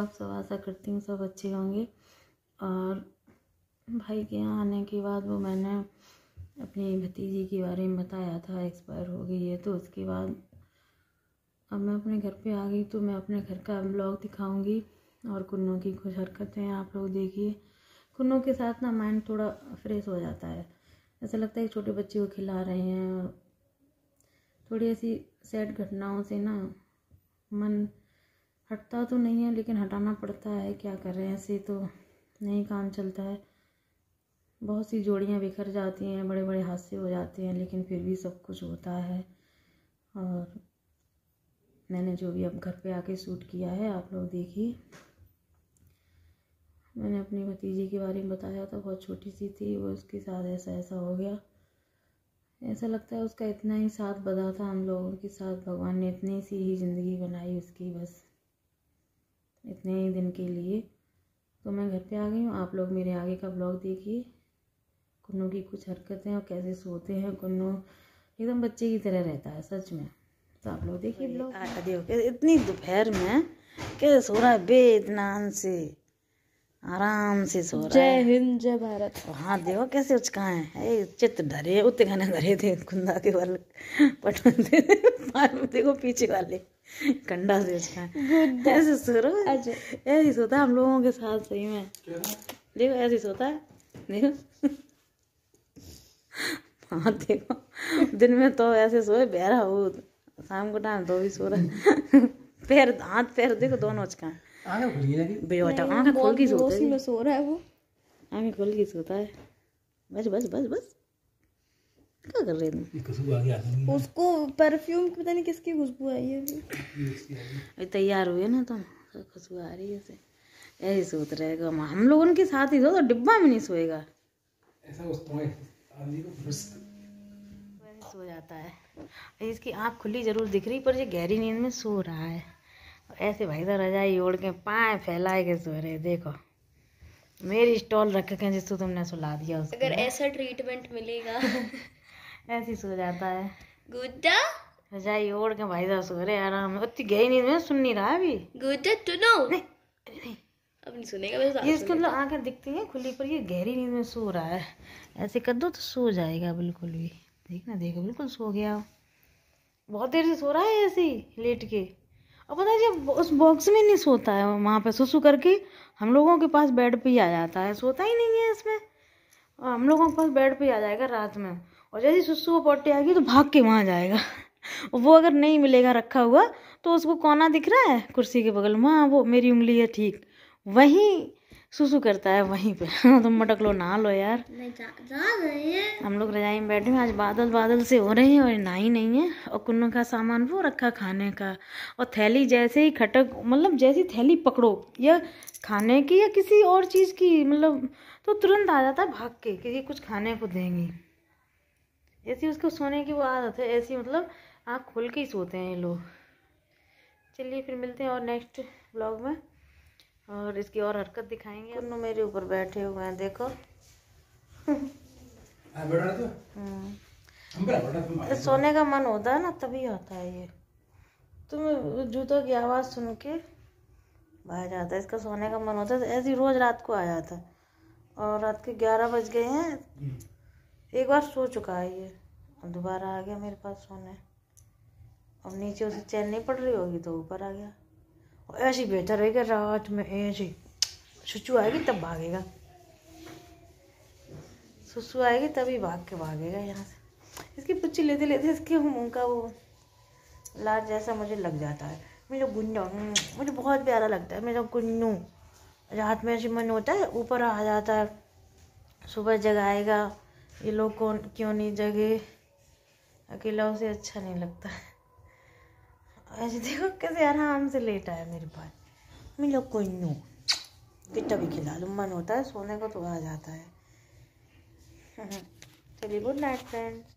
आप सब आशा करती हूँ सब अच्छी होंगी। और भाई के यहाँ आने के बाद वो मैंने अपनी भतीजी के बारे में बताया था, एक्सपायर हो गई है। तो उसके बाद अब मैं अपने घर पे आ गई, तो मैं अपने घर का ब्लॉग दिखाऊंगी। और कुन्नू की कुछ हरकतें आप लोग देखिए। कुन्नू के साथ ना माइंड थोड़ा फ्रेश हो जाता है, ऐसा लगता है छोटे बच्चे को खिला रहे हैं। और थोड़ी ऐसी सैड घटनाओं से ना मन हटता तो नहीं है, लेकिन हटाना पड़ता है, क्या करें, ऐसे तो नहीं काम चलता है। बहुत सी जोड़ियाँ बिखर जाती हैं, बड़े बड़े हादसे हो जाते हैं, लेकिन फिर भी सब कुछ होता है। और मैंने जो भी अब घर पे आके शूट किया है आप लोग देखिए। मैंने अपनी भतीजी के बारे में बताया था, बहुत छोटी सी थी वो, उसके साथ ऐसा ऐसा हो गया। ऐसा लगता है उसका इतना ही साथ बदा था हम लोगों के साथ, भगवान ने इतनी सी ही ज़िंदगी बनाई उसकी, बस इतने ही दिन के लिए। तो मैं घर पे आ गई हूँ, आप लोग मेरे आगे का ब्लॉग देखिए। कुन्नू की कुछ हरकतें और कैसे सोते हैं। कुन्नू एकदम बच्चे की तरह रहता है सच में, तो आप लोग देखिए ब्लॉग। देखो इतनी दोपहर में कैसे सो रहा है, बेइतमान से आराम से सो रहा है। जय हिंद जय भारत। हाँ देखो कैसे उचकाएं है, चित्त धरे उतने गाने धरे थे खुंदा के वाले पटवते देखो पीछे वाले कंडा से उचकाएं, ऐसे सो रहा है। ऐसे सोता है हम लोगों के साथ सही में, देखो ऐसे सोता है, देखो। हाँ देखो दिन में तो ऐसे सोए बहरा हो, शाम को टाइम तो भी सो रहा है। पैर हाथ पैर देखो दोनों उचकाएं, आँखें खोल के सो रहा है वो, आँखें खोल के सोता है। बस बस बस बस क्या कर रहे तुम? उसको परफ्यूम पता नहीं किसकी खुशबू आई है, अभी तैयार हुए ना तुम, खुशबू आ रही है ऐसे। ऐसे सोत रहेगा, हम लोग उनके साथ ही सो, तो डिब्बा में नहीं सोएगा, सो जाता है। इसकी आँख खुली जरूर दिख रही, पर ये गहरी नींद में सो रहा है। ऐसे भाई साहब रजाई ओढ़ के पाए फैलाए के सो रहे, देखो मेरी स्टॉल रख के जिसको तुमने सुला दिया उसको, अगर ऐसा ट्रीटमेंट मिलेगा ऐसे सो जाता है। गुड्डा रजाई ओढ़ के भाई साहब सो रहे आराम में, उतनी गई नहीं सुन नहीं रहा अभी। गुड्डा टुनो नहीं अब नहीं सुनेगा बस। ये इसको आँखें दिखती हैं खुली, पर ये गहरी नींद में सो रहा है। ऐसे कर दो तो सो जाएगा बिल्कुल भी, देखना देखो बिल्कुल सो गया। बहुत देर से सो रहा है ऐसे ही लेट के। और पता है जब उस बॉक्स में नहीं सोता है, वहाँ पे सुसु करके हम लोगों के पास बेड पे ही आ जाता है, सोता ही नहीं है इसमें। और हम लोगों के पास बेड पे ही आ जाएगा रात में, और जैसे सुसु वो पट्टी आएगी तो भाग के वहाँ जाएगा। वो अगर नहीं मिलेगा रखा हुआ तो उसको कोना दिख रहा है कुर्सी के बगल, वहाँ वो मेरी उंगली है ठीक, वहीं सुसु करता है वहीं पे। तुम मटक लो ना लो यार, हम लोग रजाई में बैठे हैं। आज बादल बादल से हो रहे हैं और ना ही नहीं है। और कुन्नू का सामान वो रखा खाने का, और थैली जैसे ही खटक मतलब जैसी थैली पकड़ो या खाने की या किसी और चीज़ की मतलब, तो तुरंत आ जाता है भाग के कि ये कुछ खाने को देंगी। जैसी उसको सोने की वो आदत है, ऐसी मतलब आँख खोल के ही सोते हैं ये लोग। चलिए फिर मिलते हैं और नेक्स्ट ब्लॉग में, और इसकी और हरकत दिखाएंगे। कुन्नू मेरे ऊपर बैठे हुए हैं देखो, सोने का मन होता है ना तभी होता है ये। तुम जूतों की आवाज़ सुन के भाग जाता है, इसका सोने का मन होता है। ऐसे रोज़ रात को आ जाता है, और रात के 11 बज गए हैं, एक बार सो चुका है ये, और दोबारा आ गया मेरे पास सोने। अब नीचे उसे चैन नहीं पड़ रही होगी तो ऊपर आ गया। ऐसे बेहतर रहेगा, रात में ऐसे सुसु आएगी तब भागेगा, सुसु आएगी तभी भाग के भागेगा यहाँ से। इसकी पुच्ची लेते लेते इसके मुंह का वो लार जैसा मुझे लग जाता है। मेरा गुन्नू मुझे बहुत प्यारा लगता है, मेरा गुन्नू। रात में ऐसे मन होता है ऊपर आ जाता है, सुबह जगाएगा। ये लोग कौन क्यों नहीं जगे, अकेला उसे अच्छा नहीं लगता है। ऐसे देखो कैसे आराम से लेटा है मेरे पास। मिलो कुन्नू कितना भी खिला लो, मन होता है सोने को तो आ जाता है। चलिए गुड नाइट फ्रेंड्स।